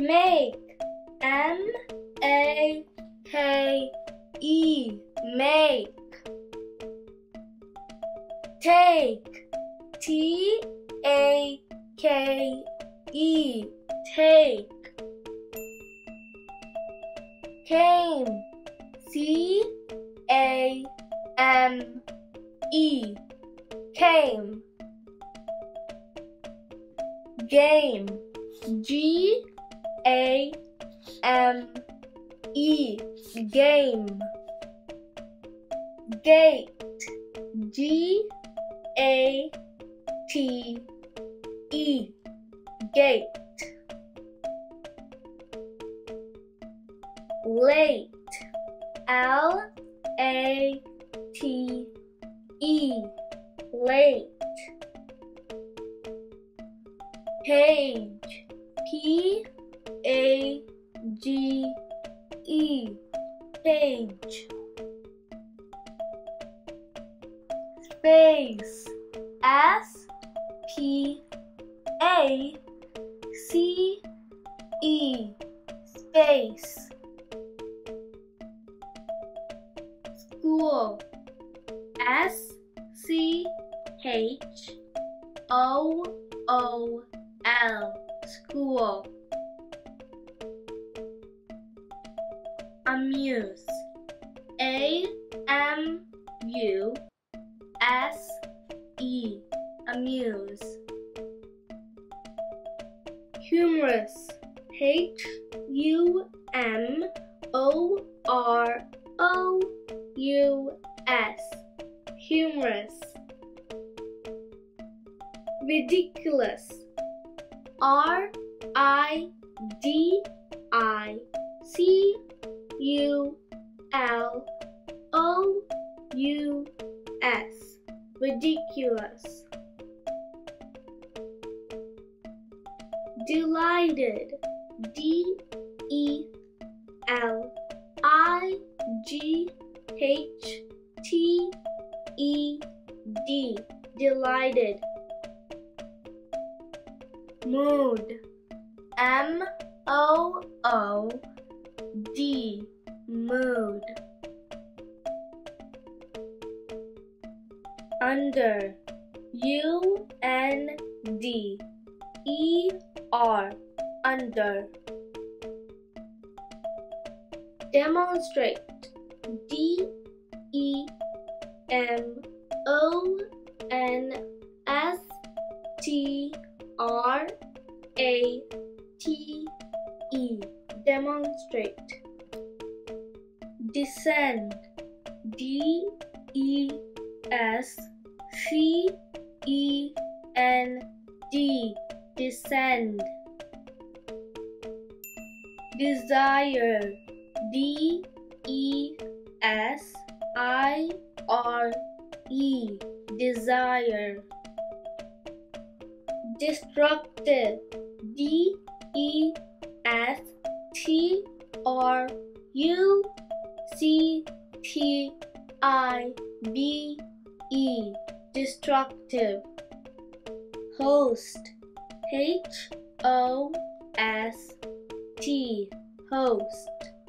Make. M-A-K-E. Make. Take. T-A-K-E. Take. Came. C-A-M-E. Came. Game. G-A-M-E. Game. Gate. G-A-T-E. Gate. Late. L-A-T-E. Late. Page. P-A-G-E. Page. Space. S-P-A-C-E. Space. School. S-C-H-O-O-L. School. Amuse. A-M-U-S-E. Amuse. Humorous. H-U-M-O-R-O-U-S. Humorous. Ridiculous. R-I-D-I-C-U-L-O-U-S. Ridiculous. Delighted. D-E-L-I-G-H-T-E-D. Delighted. Mood. M-O-O-D. Mood. Under. U-N-D-E-R. Under. Demonstrate. D-E-M-O-N-S-T-R-A-T-E. Demonstrate. Descend. D-E-S-C-E-N-D. Descend. Desire. D-E-S-I-R-E. Desire. Destructive. D-E-S-T-R-U-C-T-I-V-E. Destructive. Host. H-O-S-T. Host.